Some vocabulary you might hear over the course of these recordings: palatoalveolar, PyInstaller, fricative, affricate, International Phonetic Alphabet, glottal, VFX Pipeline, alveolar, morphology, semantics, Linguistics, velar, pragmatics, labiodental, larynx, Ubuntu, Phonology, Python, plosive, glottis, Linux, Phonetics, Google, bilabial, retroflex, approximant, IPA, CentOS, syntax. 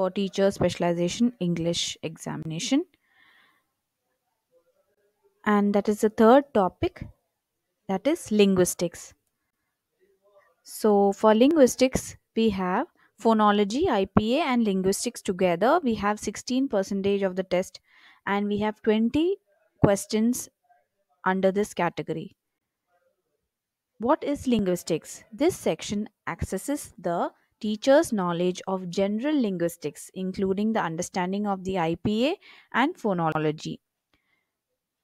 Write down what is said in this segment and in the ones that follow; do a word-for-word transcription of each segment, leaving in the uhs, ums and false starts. for teacher specialization English examination. And that is the third topic, that is linguistics. So for linguistics, we have phonology, I P A and linguistics together. We have sixteen percent of the test and we have twenty questions under this category. What is linguistics? This section accesses the teacher's knowledge of general linguistics, including the understanding of the I P A and phonology.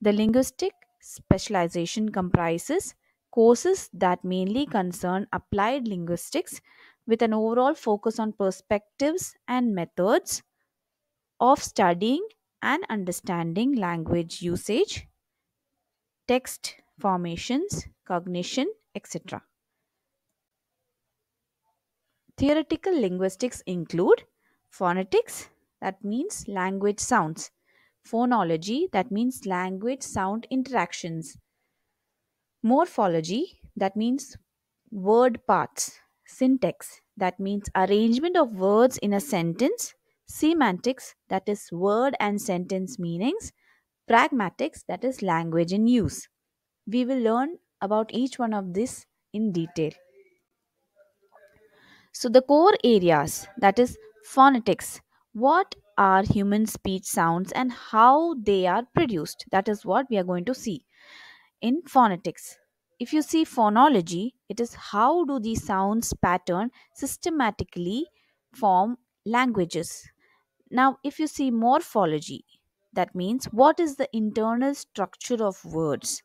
The linguistic specialization comprises courses that mainly concern applied linguistics with an overall focus on perspectives and methods of studying and understanding language usage, text formations, cognition, et cetera. Theoretical linguistics include phonetics, that means language sounds, phonology, that means language sound interactions, morphology, that means word parts, syntax, that means arrangement of words in a sentence, semantics, that is word and sentence meanings, pragmatics, that is language in use. We will learn about each one of this in detail. So the core areas, that is phonetics, what are human speech sounds and how they are produced, that is what we are going to see in phonetics. If you see phonology, it is how do these sounds pattern systematically form languages. Now if you see morphology, that means what is the internal structure of words.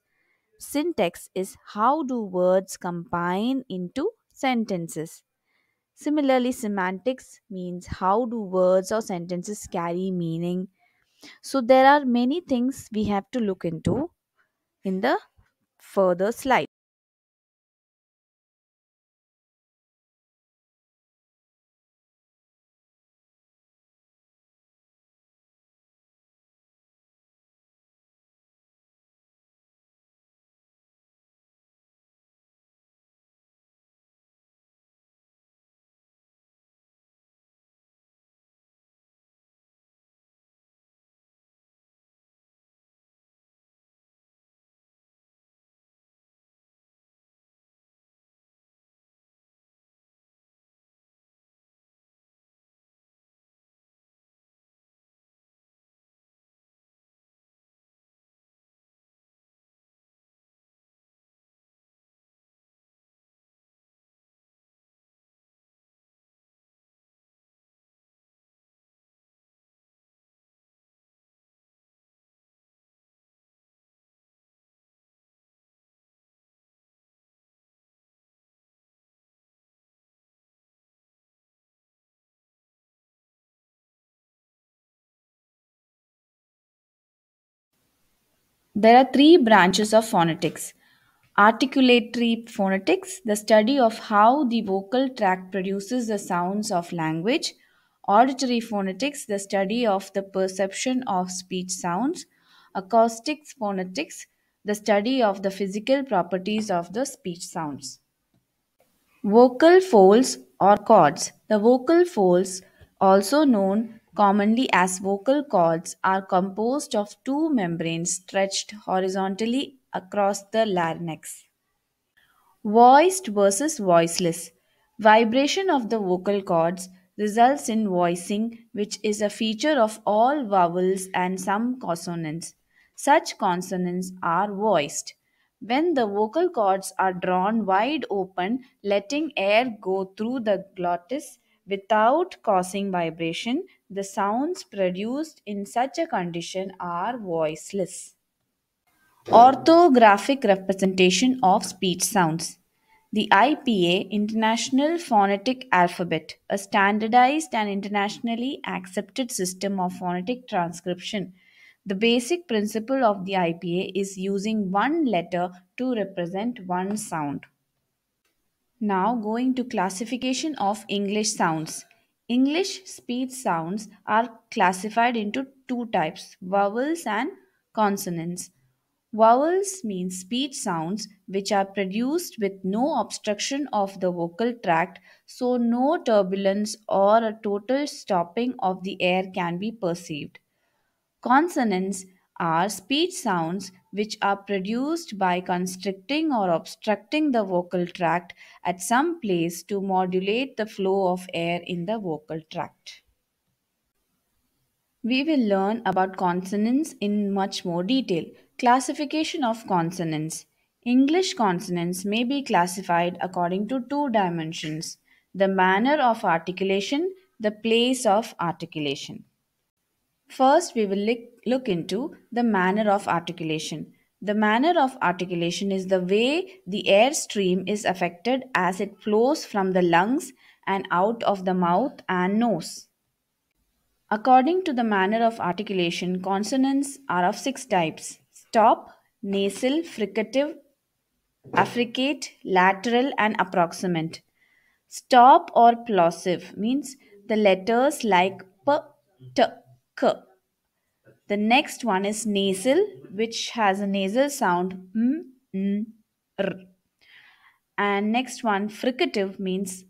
Syntax is how do words combine into sentences. Similarly, semantics means how do words or sentences carry meaning. So there are many things we have to look into in the further slide. There are three branches of phonetics. Articulatory phonetics, the study of how the vocal tract produces the sounds of language. Auditory phonetics, the study of the perception of speech sounds. Acoustic phonetics, the study of the physical properties of the speech sounds. Vocal folds or cords. The vocal folds, also known commonly as vocal cords, are composed of two membranes stretched horizontally across the larynx. Voiced versus voiceless. Vibration of the vocal cords results in voicing, which is a feature of all vowels and some consonants. Such consonants are voiced when the vocal cords are drawn wide open, letting air go through the glottis without causing vibration. The sounds produced in such a condition are voiceless. Orthographic representation of speech sounds. The I P A, International Phonetic Alphabet, a standardized and internationally accepted system of phonetic transcription. The basic principle of the I P A is using one letter to represent one sound. Now going to classification of English sounds. English speech sounds are classified into two types, vowels and consonants. Vowels mean speech sounds which are produced with no obstruction of the vocal tract, so no turbulence or a total stopping of the air can be perceived. Consonants are speech sounds which are produced by constricting or obstructing the vocal tract at some place to modulate the flow of air in the vocal tract. We will learn about consonants in much more detail. Classification of consonants. English consonants may be classified according to two dimensions: the manner of articulation, the place of articulation. First, we will look into the manner of articulation. The manner of articulation is the way the air stream is affected as it flows from the lungs and out of the mouth and nose. According to the manner of articulation, consonants are of six types: stop, nasal, fricative, affricate, lateral and approximant. Stop or plosive means the letters like p, t, k. The next one is nasal, which has a nasal sound m, n, r. And next one, fricative, means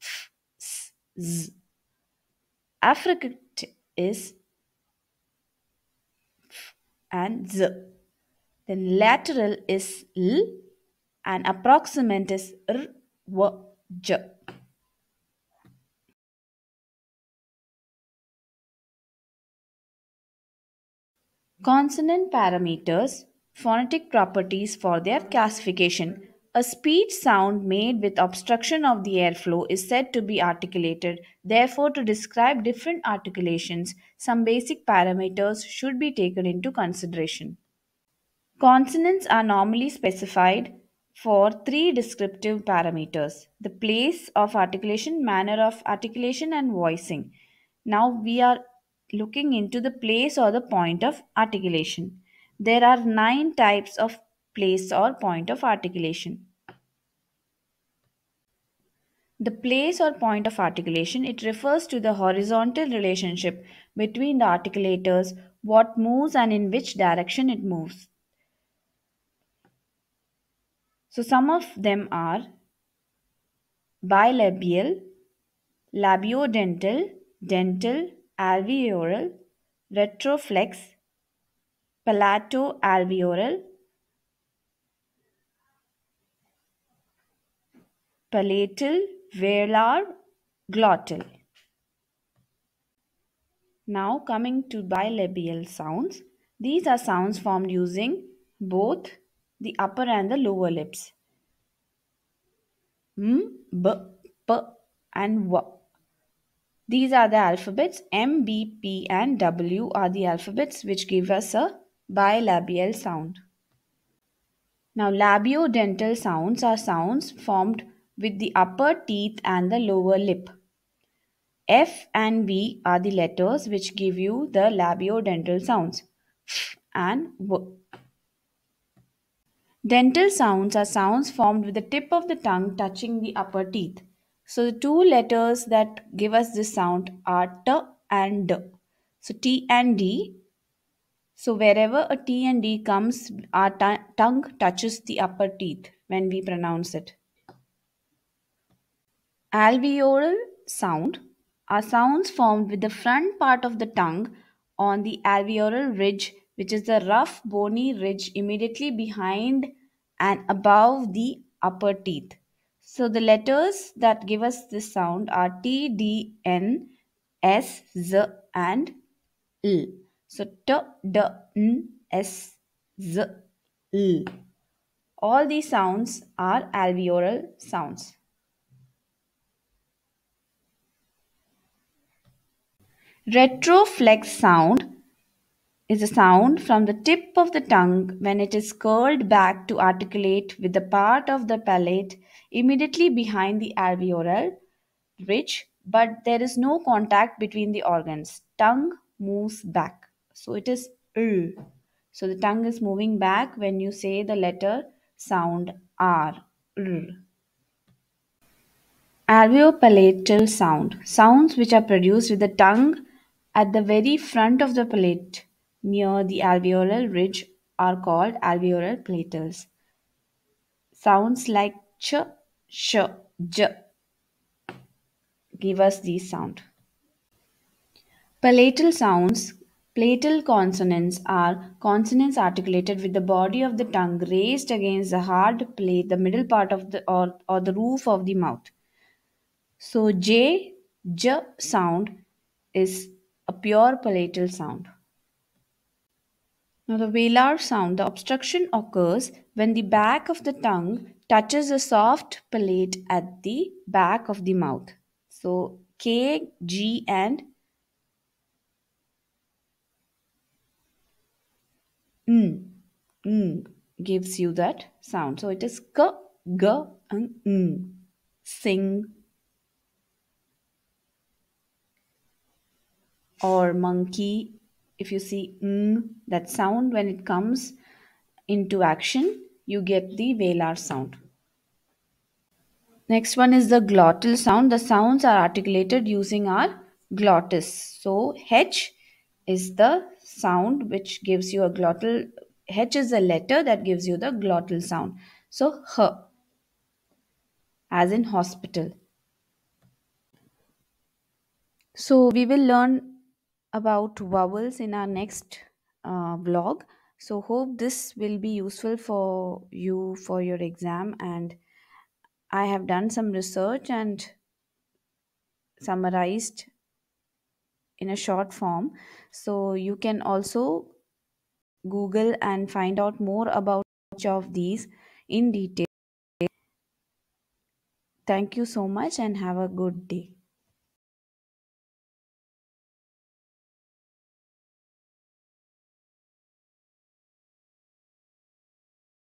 f, s, z. Affricate is f and z. Then lateral is l, and approximant is r, w, j. Consonant parameters, phonetic properties for their classification. A speech sound made with obstruction of the airflow is said to be articulated. Therefore, to describe different articulations, some basic parameters should be taken into consideration. Consonants are normally specified for three descriptive parameters: the place of articulation, manner of articulation, and voicing. Now we are looking into the place or the point of articulation. There are nine types of place or point of articulation. The place or point of articulation, it refers to the horizontal relationship between the articulators, what moves and in which direction it moves. So some of them are bilabial, labiodental, dental, alveolar, retroflex, palatoalveolar, palatal, velar, glottal. Now coming to bilabial sounds. These are sounds formed using both the upper and the lower lips. M, B, P and W. These are the alphabets. M, B, P and W are the alphabets which give us a bilabial sound. Now, labiodental sounds are sounds formed with the upper teeth and the lower lip. F and V are the letters which give you the labiodental sounds. F and W. Dental sounds are sounds formed with the tip of the tongue touching the upper teeth. So the two letters that give us this sound are T and D. So T and D. So wherever a T and D comes, our tongue touches the upper teeth when we pronounce it. Alveolar sound are sounds formed with the front part of the tongue on the alveolar ridge, which is the rough bony ridge immediately behind and above the upper teeth. So the letters that give us this sound are T, D, N, S, Z and L. So T, D, N, S, Z, L. All these sounds are alveolar sounds. Retroflex sound is a sound from the tip of the tongue when it is curled back to articulate with the part of the palate immediately behind the alveolar ridge, but there is no contact between the organs. Tongue moves back. So it is R. So the tongue is moving back when you say the letter sound R. R. Alveopalatal sound. Sounds which are produced with the tongue at the very front of the palate near the alveolar ridge are called alveolar palatals. Sounds like ch, sh, j give us these sound. Palatal sounds. Palatal consonants are consonants articulated with the body of the tongue raised against the hard plate, the middle part of the or, or the roof of the mouth. So J, J sound is a pure palatal sound. Now the velar sound. The obstruction occurs when the back of the tongue touches the soft palate at the back of the mouth. So K, G and Ng, ng gives you that sound. So it is K, G and Ng. Sing or monkey. If you see ng, that sound when it comes into action, you get the velar sound. Next one is the glottal sound. The sounds are articulated using our glottis. So H is the sound which gives you a glottal. H is a letter that gives you the glottal sound. So H, as in hospital. So we will learn about vowels in our next uh, vlog. So hope this will be useful for you for your exam, and I have done some research and summarized in a short form. So you can also Google and find out more about each of these in detail. Thank you so much and have a good day.